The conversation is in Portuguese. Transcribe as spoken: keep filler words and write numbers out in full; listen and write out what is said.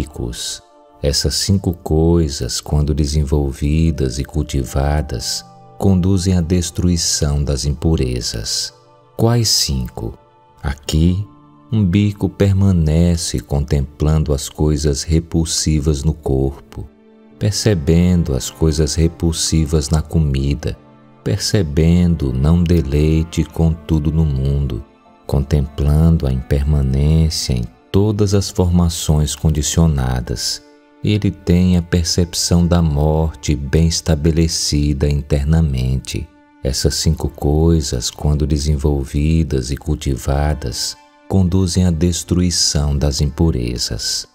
ricos. Essas cinco coisas, quando desenvolvidas e cultivadas, conduzem à destruição das impurezas. Quais cinco? Aqui, um bico permanece contemplando as coisas repulsivas no corpo, percebendo as coisas repulsivas na comida, percebendo não deleite com tudo no mundo, contemplando a impermanência em todas as formações condicionadas. Ele tem a percepção da morte bem estabelecida internamente. Essas cinco coisas, quando desenvolvidas e cultivadas, conduzem à destruição das impurezas.